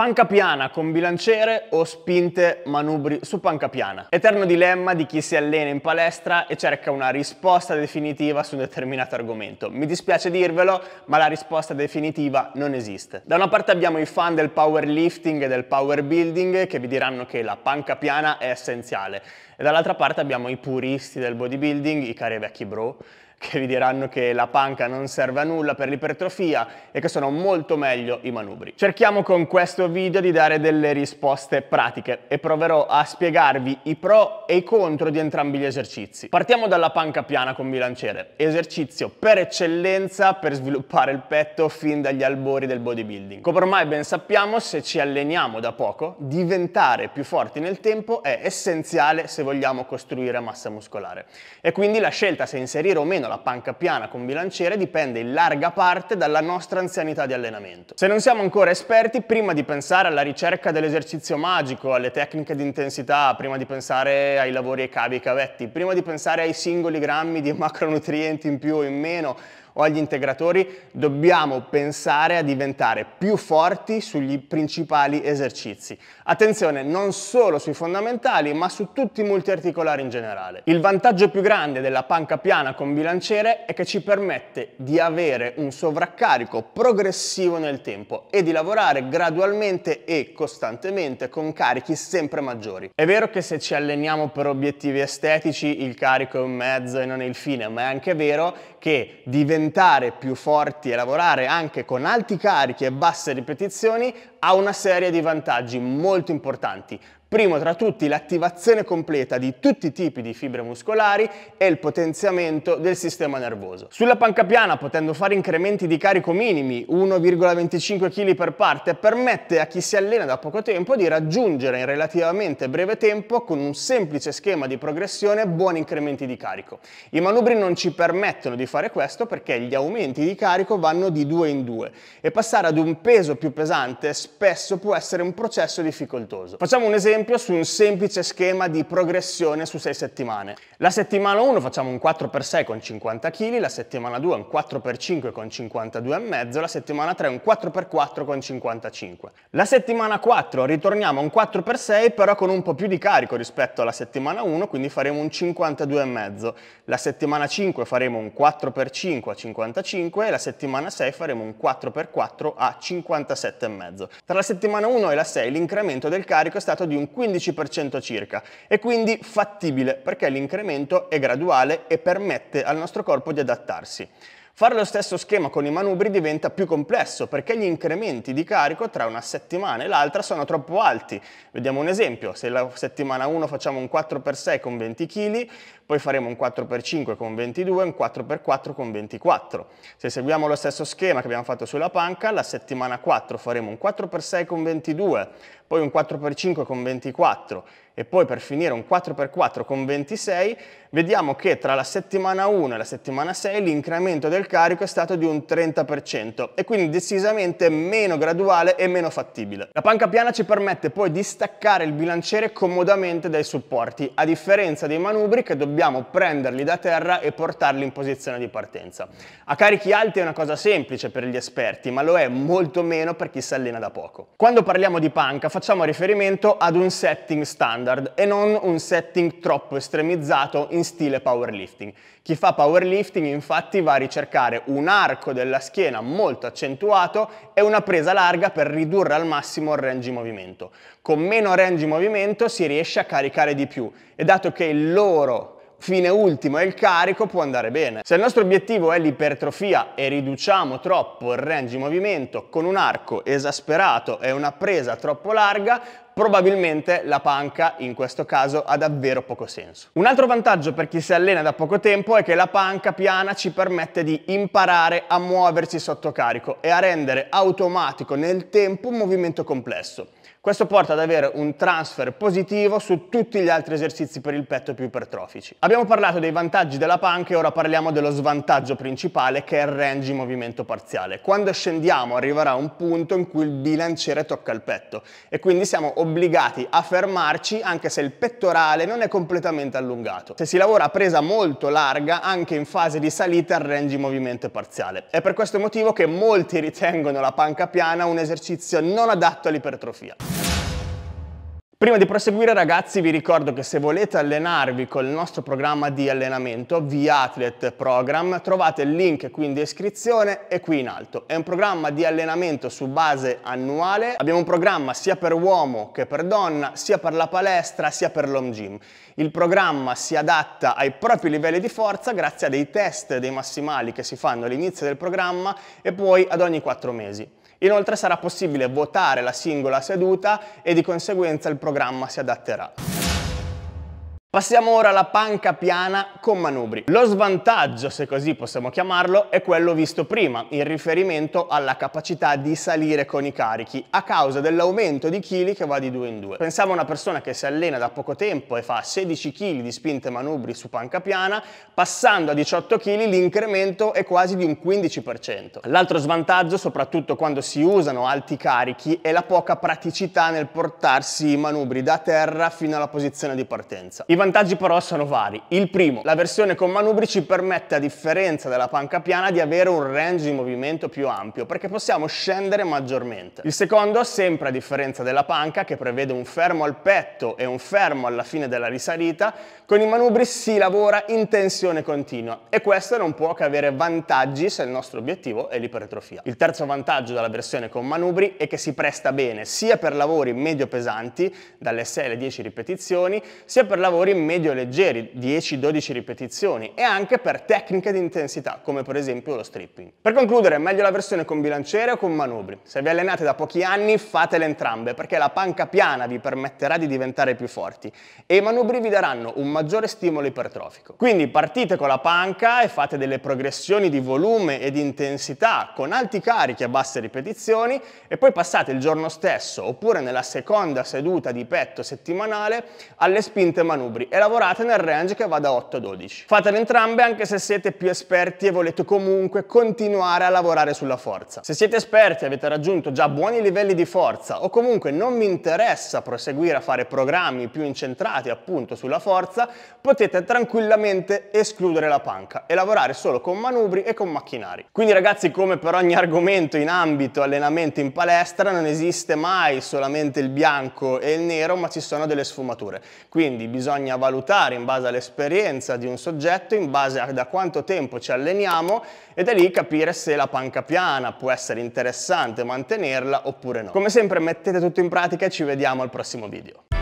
Panca piana con bilanciere o spinte manubri su panca piana. Eterno dilemma di chi si allena in palestra e cerca una risposta definitiva su un determinato argomento. Mi dispiace dirvelo, ma la risposta definitiva non esiste. Da una parte abbiamo i fan del powerlifting e del powerbuilding che vi diranno che la panca piana è essenziale. E dall'altra parte abbiamo i puristi del bodybuilding, i cari vecchi bro, che vi diranno che la panca non serve a nulla per l'ipertrofia e che sono molto meglio i manubri. Cerchiamo con questo video di dare delle risposte pratiche e proverò a spiegarvi i pro e i contro di entrambi gli esercizi. Partiamo dalla panca piana con bilanciere, esercizio per eccellenza per sviluppare il petto fin dagli albori del bodybuilding. Come ormai ben sappiamo, se ci alleniamo da poco, diventare più forti nel tempo è essenziale se vogliamo costruire massa muscolare. E quindi la scelta se inserire o meno la panca piana con bilanciere dipende in larga parte dalla nostra anzianità di allenamento. Se non siamo ancora esperti, prima di pensare alla ricerca dell'esercizio magico, alle tecniche di intensità, prima di pensare ai lavori ai cavi e ai cavetti, prima di pensare ai singoli grammi di macronutrienti in più o in meno o agli integratori, dobbiamo pensare a diventare più forti sugli principali esercizi. Attenzione, non solo sui fondamentali, ma su tutti i multiarticolari in generale. Il vantaggio più grande della panca piana con bilanciere è che ci permette di avere un sovraccarico progressivo nel tempo e di lavorare gradualmente e costantemente con carichi sempre maggiori. È vero che se ci alleniamo per obiettivi estetici, il carico è un mezzo e non è il fine, ma è anche vero che diventare più forti e lavorare anche con alti carichi e basse ripetizioni ha una serie di vantaggi molto importanti. Primo tra tutti l'attivazione completa di tutti i tipi di fibre muscolari e il potenziamento del sistema nervoso. Sulla panca piana, potendo fare incrementi di carico minimi, 1,25 kg per parte, permette a chi si allena da poco tempo di raggiungere in relativamente breve tempo, con un semplice schema di progressione, buoni incrementi di carico. I manubri non ci permettono di fare questo perché gli aumenti di carico vanno di 2 in 2 e passare ad un peso più pesante spesso può essere un processo difficoltoso. Facciamo un esempio su un semplice schema di progressione su 6 settimane. La settimana 1 facciamo un 4x6 con 50 kg, la settimana 2 un 4x5 con 52,5, la settimana 3 un 4x4 con 55. La settimana 4 ritorniamo a un 4x6 però con un po' più di carico rispetto alla settimana 1, quindi faremo un 52,5. La settimana 5 faremo un 4x5 a 55 e la settimana 6 faremo un 4x4 a 57,5. Tra la settimana 1 e la 6 l'incremento del carico è stato di un 15% circa e quindi fattibile perché l'incremento è graduale e permette al nostro corpo di adattarsi. Fare lo stesso schema con i manubri diventa più complesso perché gli incrementi di carico tra una settimana e l'altra sono troppo alti. Vediamo un esempio: se la settimana 1 facciamo un 4x6 con 20 kg, poi faremo un 4x5 con 22 e un 4x4 con 24. Se seguiamo lo stesso schema che abbiamo fatto sulla panca, la settimana 4 faremo un 4x6 con 22, poi un 4x5 con 24 e poi per finire un 4x4 con 26, vediamo che tra la settimana 1 e la settimana 6 l'incremento del carico è stato di un 30% e quindi decisamente meno graduale e meno fattibile. La panca piana ci permette poi di staccare il bilanciere comodamente dai supporti, a differenza dei manubri che dobbiamo prenderli da terra e portarli in posizione di partenza. A carichi alti è una cosa semplice per gli esperti, ma lo è molto meno per chi si allena da poco. Quando parliamo di panca facciamo riferimento ad un setting standard e non un setting troppo estremizzato in stile powerlifting. Chi fa powerlifting infatti va a ricercare un arco della schiena molto accentuato e una presa larga per ridurre al massimo il range di movimento. Con meno range di movimento si riesce a caricare di più e dato che il loro fine ultimo è il carico, può andare bene. Se il nostro obiettivo è l'ipertrofia e riduciamo troppo il range di movimento con un arco esasperato e una presa troppo larga, probabilmente la panca in questo caso ha davvero poco senso. Un altro vantaggio per chi si allena da poco tempo è che la panca piana ci permette di imparare a muoverci sotto carico e a rendere automatico nel tempo un movimento complesso. Questo porta ad avere un transfer positivo su tutti gli altri esercizi per il petto più ipertrofici. Abbiamo parlato dei vantaggi della panca e ora parliamo dello svantaggio principale, che è il range di movimento parziale. Quando scendiamo arriverà un punto in cui il bilanciere tocca il petto e quindi siamo obbligati a fermarci anche se il pettorale non è completamente allungato. Se si lavora a presa molto larga, anche in fase di salita il range movimento è parziale. È per questo motivo che molti ritengono la panca piana un esercizio non adatto all'ipertrofia. Prima di proseguire, ragazzi, vi ricordo che se volete allenarvi con il nostro programma di allenamento V Athlete Program, trovate il link qui in descrizione e qui in alto. È un programma di allenamento su base annuale. Abbiamo un programma sia per uomo che per donna, sia per la palestra sia per l'home gym. Il programma si adatta ai propri livelli di forza grazie a dei test dei massimali che si fanno all'inizio del programma e poi ad ogni 4 mesi. Inoltre sarà possibile votare la singola seduta e di conseguenza il programma si adatterà. Passiamo ora alla panca piana con manubri. Lo svantaggio, se così possiamo chiamarlo, è quello visto prima in riferimento alla capacità di salire con i carichi a causa dell'aumento di chili che va di 2 in 2. Pensiamo a una persona che si allena da poco tempo e fa 16 kg di spinte manubri su panca piana, passando a 18 kg l'incremento è quasi di un 15%. L'altro svantaggio, soprattutto quando si usano alti carichi, è la poca praticità nel portarsi i manubri da terra fino alla posizione di partenza. I vantaggi però sono vari. Il primo, la versione con manubri ci permette, a differenza della panca piana, di avere un range di movimento più ampio perché possiamo scendere maggiormente. Il secondo, sempre a differenza della panca che prevede un fermo al petto e un fermo alla fine della risalita, con i manubri si lavora in tensione continua e questo non può che avere vantaggi se il nostro obiettivo è l'ipertrofia. Il terzo vantaggio della versione con manubri è che si presta bene sia per lavori medio pesanti, dalle 6 alle 10 ripetizioni, sia per lavori medio leggeri, 10-12 ripetizioni, e anche per tecniche di intensità come per esempio lo stripping. Per concludere, è meglio la versione con bilanciere o con manubri? Se vi allenate da pochi anni fatele entrambe, perché la panca piana vi permetterà di diventare più forti e i manubri vi daranno un maggiore stimolo ipertrofico. Quindi partite con la panca e fate delle progressioni di volume e di intensità con alti carichi a basse ripetizioni e poi passate il giorno stesso oppure nella seconda seduta di petto settimanale alle spinte manubri e lavorate nel range che va da 8 a 12. Fatele entrambe anche se siete più esperti e volete comunque continuare a lavorare sulla forza. Se siete esperti e avete raggiunto già buoni livelli di forza o comunque non mi interessa proseguire a fare programmi più incentrati appunto sulla forza, potete tranquillamente escludere la panca e lavorare solo con manubri e con macchinari. Quindi ragazzi, come per ogni argomento in ambito allenamento in palestra, non esiste mai solamente il bianco e il nero, ma ci sono delle sfumature. Quindi bisogna valutare in base all'esperienza di un soggetto, in base a da quanto tempo ci alleniamo, e da lì capire se la panca piana può essere interessante mantenerla oppure no. Come sempre mettete tutto in pratica e ci vediamo al prossimo video.